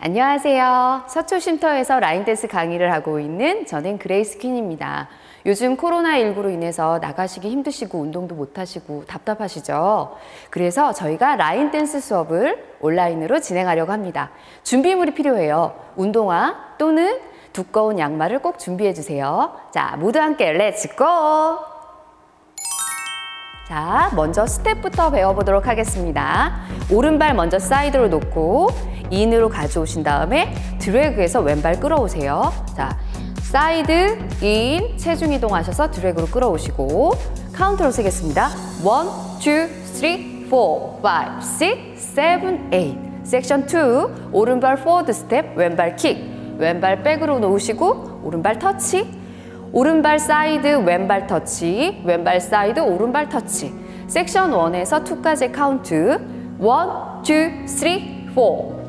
안녕하세요. 서초쉼터에서 라인댄스 강의를 하고 있는 저는 그레이스 퀸입니다. 요즘 코로나19로 인해서 나가시기 힘드시고 운동도 못하시고 답답하시죠? 그래서 저희가 라인댄스 수업을 온라인으로 진행하려고 합니다. 준비물이 필요해요. 운동화 또는 두꺼운 양말을 꼭 준비해 주세요. 자, 모두 함께 렛츠고! 자, 먼저 스텝부터 배워보도록 하겠습니다. 오른발 먼저 사이드로 놓고 인으로 가져오신 다음에 드래그해서 왼발 끌어오세요. 자, 사이드, 인, 체중 이동하셔서 드래그로 끌어오시고 카운트로 세겠습니다. 1, 2, 3, 4, 5, 6, 7, 8 섹션 2, 오른발 포워드 스텝, 왼발 킥 왼발 백으로 놓으시고 오른발 터치 오른발 사이드, 왼발 터치 왼발 사이드, 오른발 터치 섹션 1에서 2까지 카운트 1, 2, 3 4, 5, 6,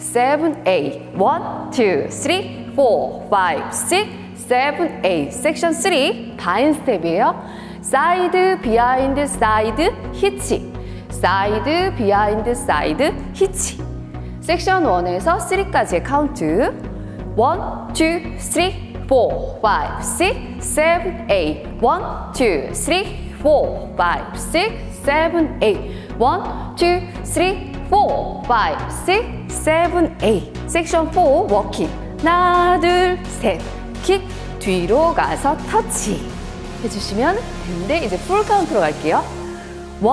7, 8 1, 2, 3, 4, 5, 6, 7, 8 섹션 3 바인 스텝이에요. 사이드, 비하인드, 사이드, 히치 사이드, 비하인드, 사이드, 히치 섹션 1에서 3까지의 카운트 1, 2, 3, 4, 5, 6, 7, 8 1, 2, 3, 4, 5, 6, 7, 8 1, 2, 3, 4, 5, 6, 7, 8 섹션 4 워킹 하나, 둘, 셋 킥 뒤로 가서 터치 해주시면 되는데 이제 풀 카운트로 갈게요 1,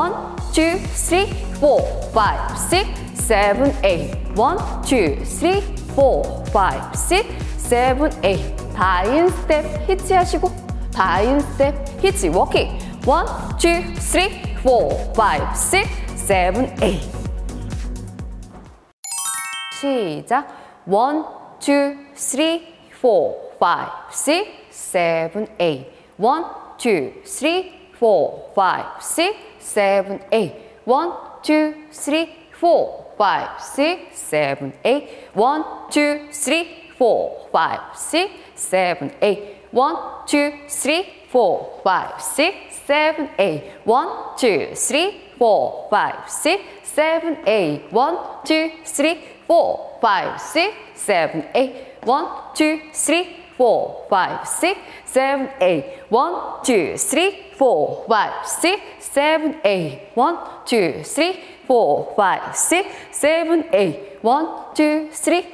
2, 3, 4, 5, 6, 7, 8 1, 2, 3, 4, 5, 6, 7, 8 바인 스텝 히치 하시고 바인 스텝 히치 워킹 1, 2, 3, 4, 5, 6, 7, 8 시작 1, 2, 3, 4, 5, 6, 7, 8 1, 2, 3, 4, 5, 6, 7, 8 1, 2, 3, 4, 5, 6, 7, 8 1, 2, 3, 4, 5, 6, 7, 8 1, 2, 3, 4, 5, 6, 7, 8 1, 2, 3, 4, 5, 6, 7, 8 1, 2, 3, 4, 5, 6, 7, 8 1, 2, 3, 4, 5, 6, 7, 8 1, 2, 3, 4, 5, 6, 7, 8 1, 2, 3, 4, 5, 6, 7, 8 1, 2, 3, 4, 5, 6, 7, 8 1, 2, 3, 4, 5, 6, 7, 8 1, 2, 3, 4, 5, 6, 7, 8 1, 2, 3, 4, 5, 6, 7, 8 1, 2, 3, 4, 5, 6, 7, 8 1, 2, 3, 4, 5, 6, 7,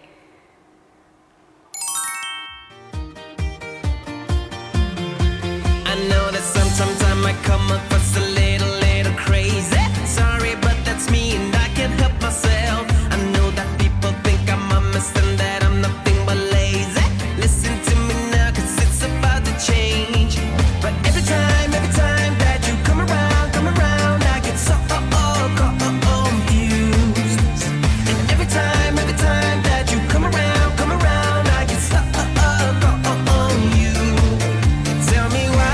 I know that sometimes I might come across a little crazy Sorry, but that's me and I can't help myself I know that people think I'm a mess and that I'm nothing but lazy Listen to me now cause it's about to change But every time that you come around I get so confused And every time that you come around I get so confused Tell me why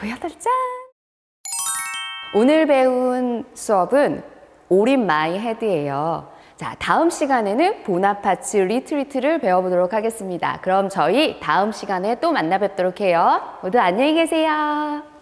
보여드리자! 오늘 배운 수업은 All in my head예요. 자, 다음 시간에는 보나파츠 리트리트를 배워보도록 하겠습니다. 그럼 저희 다음 시간에 또 만나 뵙도록 해요. 모두 안녕히 계세요.